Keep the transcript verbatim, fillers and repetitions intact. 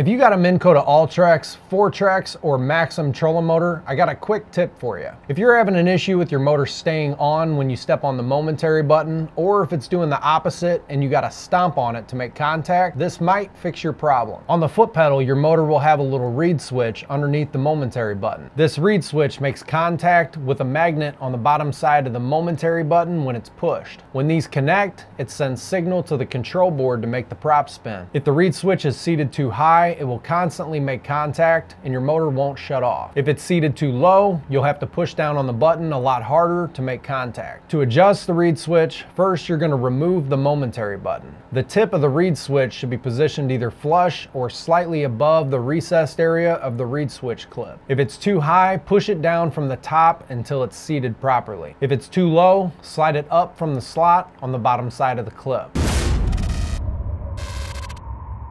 If you got a Minn Kota All-Trax, Four-Trax, or Maxim trolling motor, I got a quick tip for you. If you're having an issue with your motor staying on when you step on the momentary button, or if it's doing the opposite and you got to stomp on it to make contact, this might fix your problem. On the foot pedal, your motor will have a little Reed switch underneath the momentary button. This Reed switch makes contact with a magnet on the bottom side of the momentary button when it's pushed. When these connect, it sends signal to the control board to make the prop spin. If the Reed switch is seated too high, it will constantly make contact and your motor won't shut off. If it's seated too low, you'll have to push down on the button a lot harder to make contact. To adjust the Reed switch, first you're going to remove the momentary button. The tip of the Reed switch should be positioned either flush or slightly above the recessed area of the Reed switch clip. If it's too high, push it down from the top until it's seated properly. If it's too low, slide it up from the slot on the bottom side of the clip.